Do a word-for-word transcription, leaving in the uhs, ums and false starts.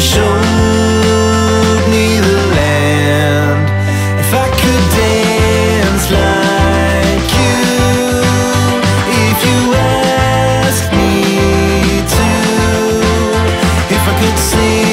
showed me the land. If I could dance like you, if you asked me to, if I could sing